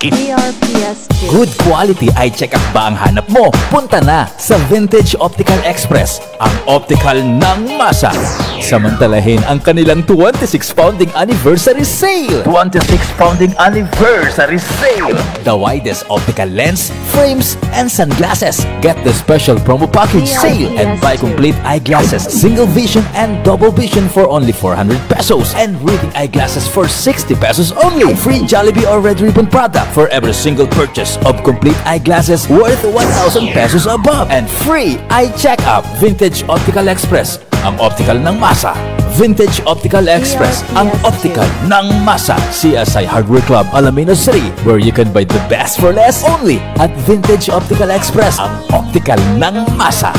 Good quality eye check-up ba ang hanap mo? Punta na sa Vintage Optical Express, ang optical ng masa. Samantalahin ang kanilang 26 Founding Anniversary Sale. 26 Founding Anniversary Sale. The widest optical lens, frames, and sunglasses. Get the special promo package sale and buy complete eyeglasses, single vision and double vision for only 400 pesos and reading eyeglasses for 60 pesos only. Free Jollibee or Red Ribbon product for every single purchase of complete eyeglasses worth 1,000 pesos above, and free eye checkup. Vintage Optical Express, ang optical ng masa. Vintage Optical Express, ang optical ng masa. CSI Hardware Club, Alamino City, where you can buy the best for less only at Vintage Optical Express, ang optical ng masa.